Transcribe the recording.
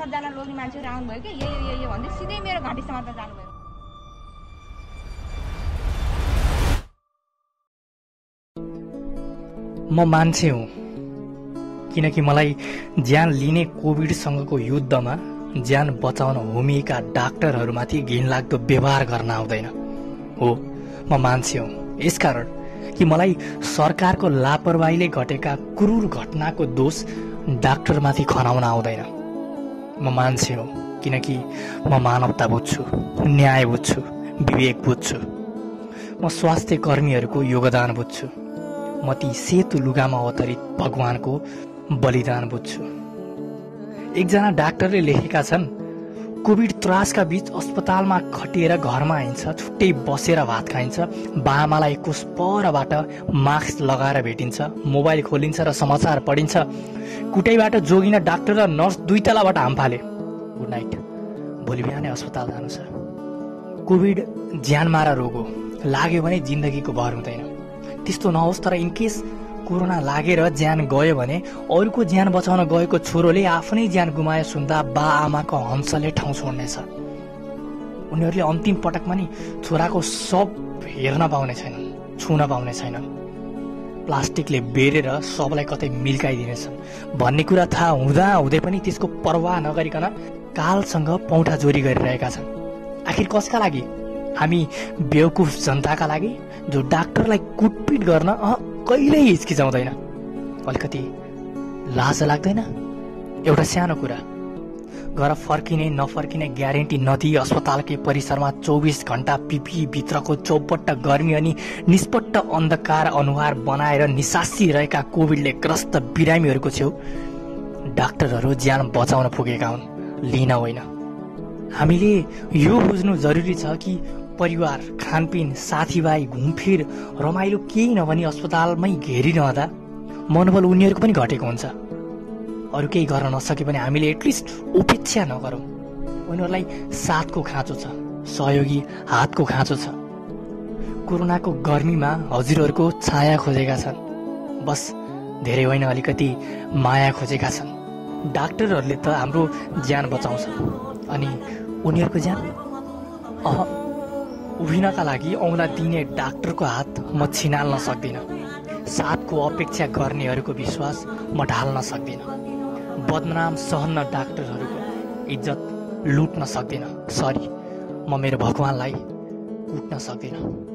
सबजना लोग्ने मान्छेहरु आउनुभयो के यो भन्दै सिधै मेरो घाटीसम्म त जानुभयो। म मान्छे हुँ किनकि मलाई ज्यान लिने कोभिडसँगको युद्धमा ज्यान बचाउन होमिएका डाक्टरहरूमाथि घिनलाग्दो व्यवहार गर्न आउँदैन। हो, म मान्छे हुँ यसकारण कि मलाई सरकारको लापरवाहीले घटेका क्रूर घटनाको दोष डाक्टरमाथि खनाउन आउँदैन। म मान्छे हो किनकि म मानवता बुझ्छु, न्याय बुझ्छु, विवेक बुझ्छु। म स्वास्थ्य कर्मीहरूको योगदान बुझ्छु। म ती सेतो लुगामा अवतरित भगवानको बलिदान बुझ्छु। एकजना डाक्टरले लेखेका छन्, कोभिड त्रासका बीच अस्पतालमा खटिएर घरमा आइन्छ, छुट्टै बसेर भात खाइन्छ, बामालाई कोष परबाट मास्क लगाएर भेटिन्छ, मोबाइल खोलिन्छ र समाचार पढिन्छ, कुटैबाट जोगिन डाक्टर र नर्स दुई तलाबाट हामफाले, गुड नाइट, भोलि बिहानै अस्पताल जानु छ। कोभिड ज्यानमारा रोग हो, लाग्यो भने जिन्दगीको भर हुँदैन। त्यस्तो नहोस्, तर इनकेस कोरोना लागेर ज्यान गयो भने अरूको ज्यान बचाउन गएको छोरोले आफ्नै ज्यान गुमायो सुन्दा बा आमाको हंसले ठाउँ छोड्नेछ। उनीहरूले अन्तिम पटकमा नि छोराको शव हेर्न पाउने छैनन्, छुन पाउने छैनन्, प्लास्टिकले बेरेर सबलाई कतै मिल्काइदिनेछन् भन्ने कुरा थाहा हुँदा हुँदै पनि त्यसको परवाह नगरिकन कालसँग पौठा जोरी गरिरहेका छन्। आखिर कसका लागि? हामी बेवकुफ जनताका लागि जो डाक्टरलाई कुटपिट गर्न कहिल्यै हिचकिचाउँदैन। अलिकति लाज लाग्दैन? एउटा सानो कुरा, घर फर्किने नफर्किने ग्यारेन्टी नदिई अस्पतालकै परिसरमा 24 घण्टा पिपी भित्रको चौपट्ट गर्मी अनि निष्पट्ट अन्धकार अनुहार बनाएर निसासिरहेका कोभिडले ग्रस्त बिरामीहरूको छेउ डाक्टरहरू ज्यान बचाउन पुगेका हुन्, लिन होइन। हामीले यो बुझ्नु जरुरी छ कि परिवार, खानपिन, साथीभाइ, घुमफिर, रमाइलो केही नभनी अस्पतालमै घेरिरहँदा मनोबल उनीहरूको पनि घटेको हुन्छ। अरू केही गर्न नसके पनि हामीले एटलिस्ट उपेक्षा नगरौँ। उनीहरूलाई साथको खाँचो छ, सहयोगी हातको खाँचो छ। कोरोनाको गर्मीमा हजुरहरूको छाया खोजेका छन्, बस धेरै होइन अलिकति माया खोजेका छन्। डाक्टरहरूले त हाम्रो ज्यान बचाउँछन्, अनि उनीहरूको ज्यान? अह, उभिनका लागि औँला दिने डाक्टरको हात म छिनाल्न सक्दिनँ, साथको अपेक्षा गर्नेहरूको विश्वास म ढाल्न सक्दिनँ, बदनाम सहन्न डाक्टरहरूको इज्जत लुट्न सक्दिनँ, सरी, म मेरो भगवानलाई कुट्न सक्दिनँ।